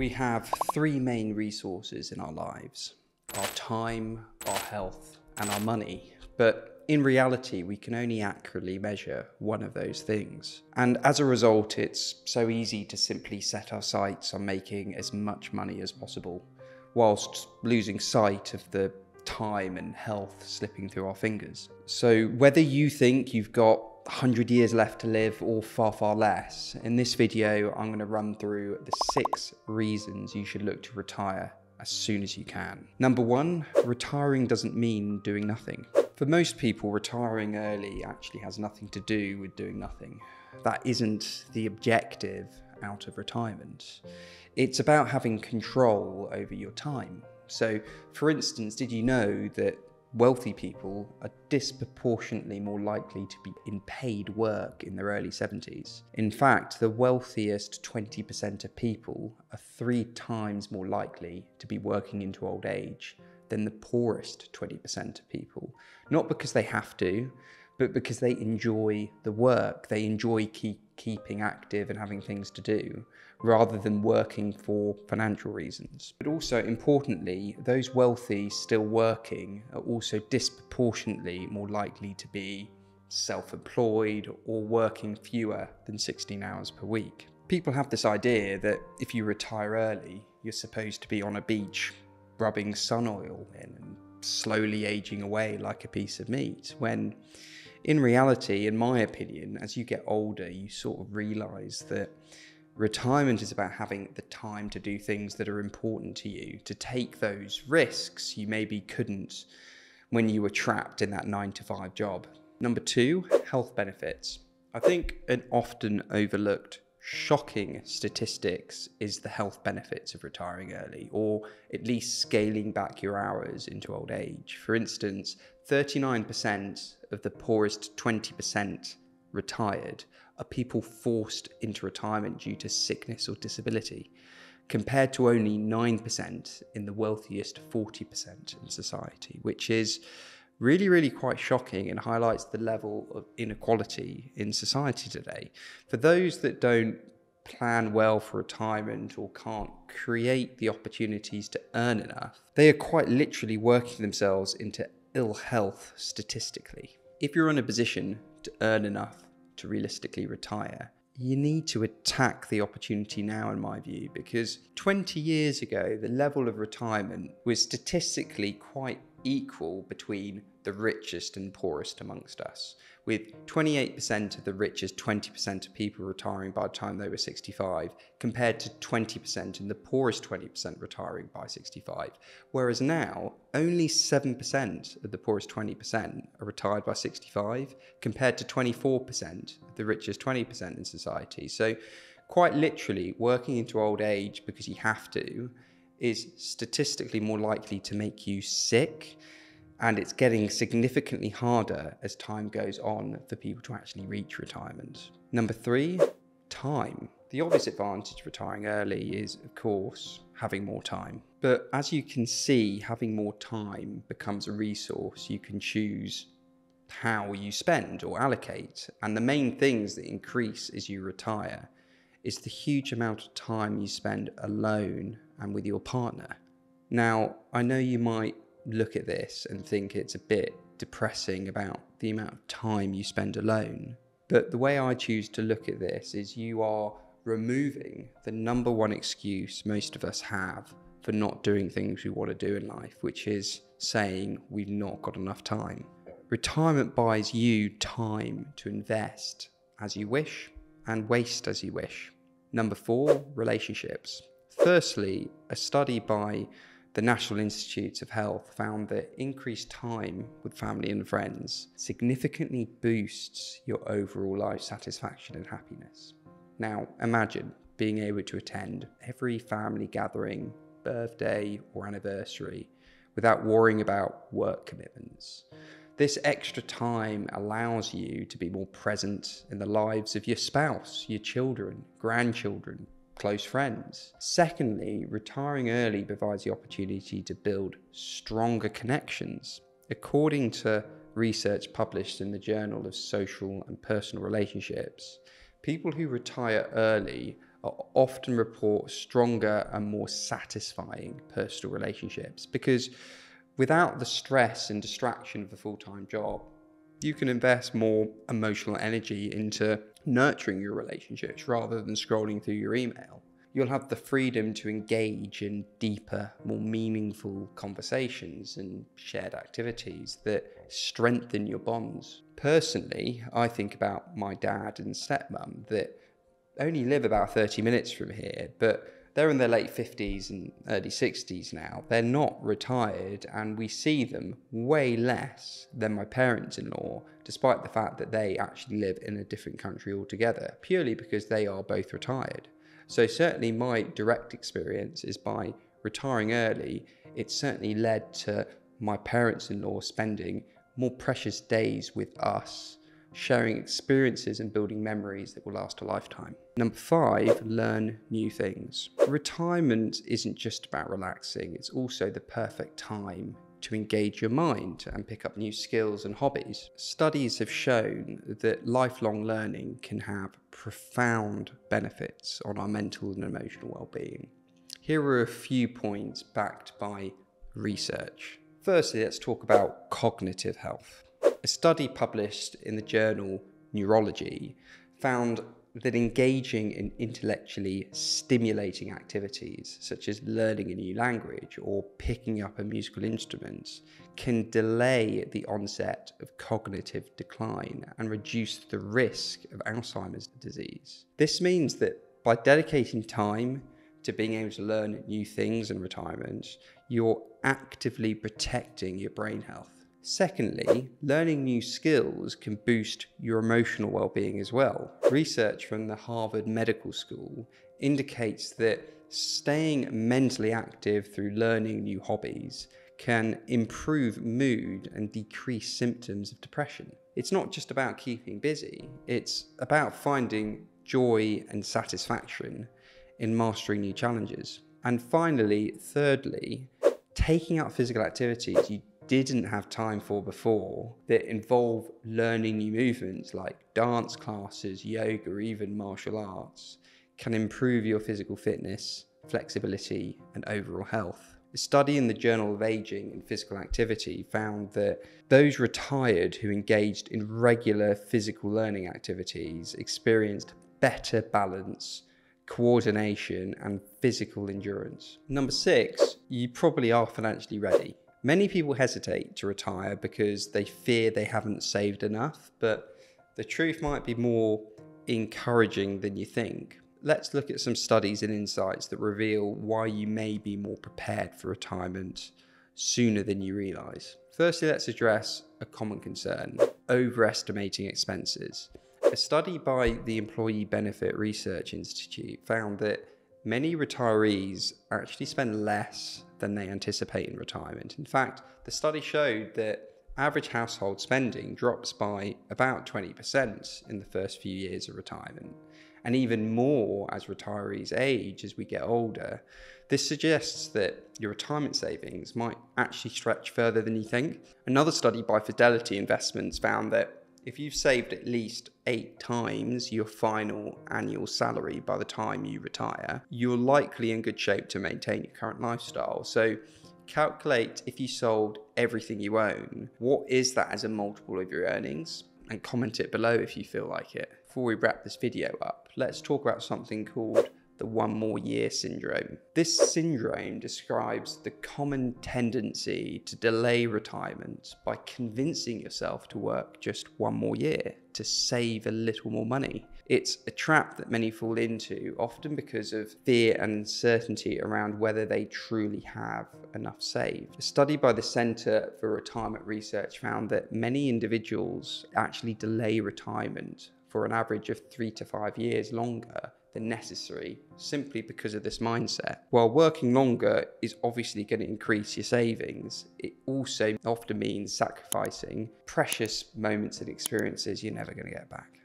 we have three main resources in our lives: our time, our health, and our money. But in reality, we can only accurately measure one of those things. And as a result, it's so easy to simply set our sights on making as much money as possible, whilst losing sight of the time and health slipping through our fingers. So whether you think you've got 100 years left to live or far, far less, in this video, I'm going to run through the 6 reasons you should look to retire as soon as you can. Number one, retiring doesn't mean doing nothing. For most people, retiring early actually has nothing to do with doing nothing. That isn't the objective out of retirement. It's about having control over your time. So, for instance, did you know that wealthy people are disproportionately more likely to be in paid work in their early 70s. In fact, the wealthiest 20% of people are 3 times more likely to be working into old age than the poorest 20% of people. Not because they have to, but because they enjoy the work. They enjoy keeping active and having things to do, rather than working for financial reasons. But also importantly, those wealthy still working are also disproportionately more likely to be self-employed or working fewer than 16 hours per week. People have this idea that if you retire early, you're supposed to be on a beach rubbing sun oil in and slowly aging away like a piece of meat, when in reality, in my opinion, as you get older, you sort of realize that retirement is about having the time to do things that are important to you, to take those risks you maybe couldn't when you were trapped in that 9-to-5 job. Number two, health benefits. I think an often overlooked, shocking statistics is the health benefits of retiring early, or at least scaling back your hours into old age. For instance, 39% of the poorest 20% retired are people forced into retirement due to sickness or disability, compared to only 9% in the wealthiest 40% in society, which is really, really quite shocking and highlights the level of inequality in society today. For those that don't plan well for retirement or can't create the opportunities to earn enough, they are quite literally working themselves into ill health statistically. If you're in a position to earn enough to realistically retire, you need to attack the opportunity now, in my view, because 20 years ago, the level of retirement was statistically quite equal between the richest and poorest amongst us, with 28% of the richest 20% of people retiring by the time they were 65, compared to 20% in the poorest 20% retiring by 65. Whereas now, only 7% of the poorest 20% are retired by 65, compared to 24% of the richest 20% in society. So quite literally, working into old age because you have to is statistically more likely to make you sick, and it's getting significantly harder as time goes on for people to actually reach retirement. Number three, time. The obvious advantage of retiring early is, of course, having more time. But as you can see, having more time becomes a resource you can choose how you spend or allocate. And the main things that increase as you retire is the huge amount of time you spend alone and with your partner. Now, I know you might look at this and think it's a bit depressing about the amount of time you spend alone, but the way I choose to look at this is you are removing the number one excuse most of us have for not doing things we want to do in life, which is saying we've not got enough time. Retirement buys you time to invest as you wish and waste as you wish. Number four, relationships. Firstly, a study by the National Institutes of Health found that increased time with family and friends significantly boosts your overall life satisfaction and happiness. Now, imagine being able to attend every family gathering, birthday or anniversary without worrying about work commitments. This extra time allows you to be more present in the lives of your spouse, your children, grandchildren, close friends. Secondly, retiring early provides the opportunity to build stronger connections. According to research published in the Journal of Social and Personal Relationships, people who retire early often report stronger and more satisfying personal relationships, because without the stress and distraction of the full-time job, you can invest more emotional energy into nurturing your relationships rather than scrolling through your email. You'll have the freedom to engage in deeper, more meaningful conversations and shared activities that strengthen your bonds. Personally, I think about my dad and stepmum that only live about 30 minutes from here, but they're in their late 50s and early 60s now. They're not retired, and we see them way less than my parents-in-law, despite the fact that they actually live in a different country altogether, purely because they are both retired. So certainly my direct experience is by retiring early, it certainly led to my parents-in-law spending more precious days with us, sharing experiences and building memories that will last a lifetime. Number 5, learn new things. Retirement isn't just about relaxing, it's also the perfect time to engage your mind and pick up new skills and hobbies. Studies have shown that lifelong learning can have profound benefits on our mental and emotional well-being. Here are a few points backed by research. Firstly, let's talk about cognitive health. A study published in the journal Neurology found that engaging in intellectually stimulating activities, such as learning a new language or picking up a musical instrument, can delay the onset of cognitive decline and reduce the risk of Alzheimer's disease. This means that by dedicating time to being able to learn new things in retirement, you're actively protecting your brain health. Secondly, learning new skills can boost your emotional well-being as well. Research from the Harvard Medical School indicates that staying mentally active through learning new hobbies can improve mood and decrease symptoms of depression. It's not just about keeping busy, it's about finding joy and satisfaction in mastering new challenges. And finally, thirdly, taking up physical activities you didn't have time for before that involve learning new movements like dance classes, yoga, or even martial arts can improve your physical fitness, flexibility, and overall health. A study in the Journal of Aging and Physical Activity found that those retired who engaged in regular physical learning activities experienced better balance, coordination, and physical endurance. Number 6, you probably are financially ready. Many people hesitate to retire because they fear they haven't saved enough, but the truth might be more encouraging than you think. Let's look at some studies and insights that reveal why you may be more prepared for retirement sooner than you realize. Firstly, let's address a common concern: overestimating expenses. A study by the Employee Benefit Research Institute found that many retirees actually spend less than they anticipate in retirement. In fact, the study showed that average household spending drops by about 20% in the first few years of retirement, and even more as retirees age as we get older. This suggests that your retirement savings might actually stretch further than you think. Another study by Fidelity Investments found that if you've saved at least 8 times your final annual salary by the time you retire, you're likely in good shape to maintain your current lifestyle. So calculate, if you sold everything you own, what is that as a multiple of your earnings? And comment it below if you feel like it. Before we wrap this video up, let's talk about something called the one more year syndrome. This syndrome describes the common tendency to delay retirement by convincing yourself to work just one more year to save a little more money. It's a trap that many fall into, often because of fear and uncertainty around whether they truly have enough saved. A study by the Center for Retirement Research found that many individuals actually delay retirement for an average of 3 to 5 years longer than necessary, simply because of this mindset. While working longer is obviously going to increase your savings, it also often means sacrificing precious moments and experiences you're never going to get back.